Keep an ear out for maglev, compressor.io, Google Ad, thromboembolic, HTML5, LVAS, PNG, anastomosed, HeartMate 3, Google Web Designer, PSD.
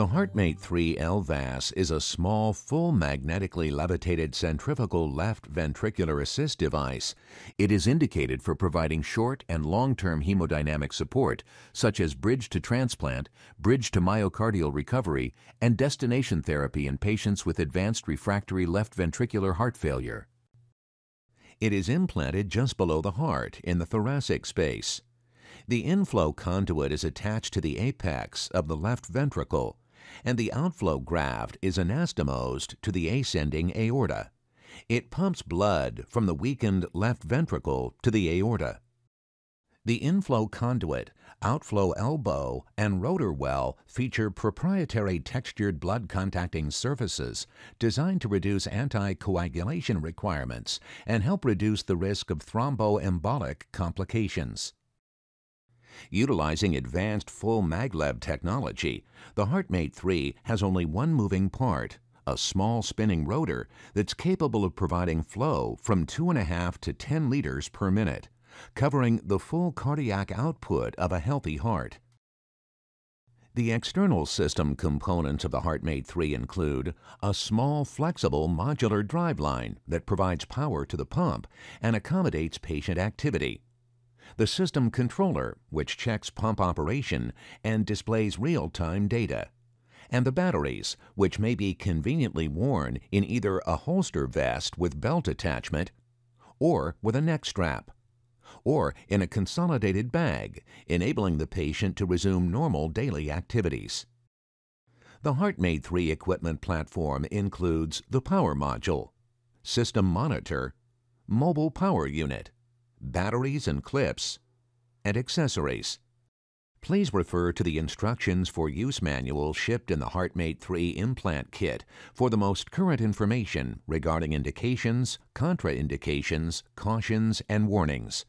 The HeartMate 3 LVAS is a small, full magnetically levitated centrifugal left ventricular assist device. It is indicated for providing short and long-term hemodynamic support, such as bridge to transplant, bridge to myocardial recovery, and destination therapy in patients with advanced refractory left ventricular heart failure. It is implanted just below the heart in the thoracic space. The inflow conduit is attached to the apex of the left ventricle, and the outflow graft is anastomosed to the ascending aorta. It pumps blood from the weakened left ventricle to the aorta. The inflow conduit, outflow elbow, and rotor well feature proprietary textured blood-contacting surfaces designed to reduce anticoagulation requirements and help reduce the risk of thromboembolic complications. Utilizing advanced full maglev technology, the HeartMate 3 has only one moving part, a small spinning rotor that's capable of providing flow from 2.5 to 10 liters per minute, covering the full cardiac output of a healthy heart. The external system components of the HeartMate 3 include a small, flexible, modular driveline that provides power to the pump and accommodates patient activity. The system controller, which checks pump operation and displays real-time data, and the batteries, which may be conveniently worn in either a holster vest with belt attachment, or with a neck strap, or in a consolidated bag, enabling the patient to resume normal daily activities. The HeartMate 3 equipment platform includes the power module, system monitor, mobile power unit, batteries and clips, and accessories. Please refer to the instructions for use manual shipped in the HeartMate 3 implant kit for the most current information regarding indications, contraindications, cautions, and warnings.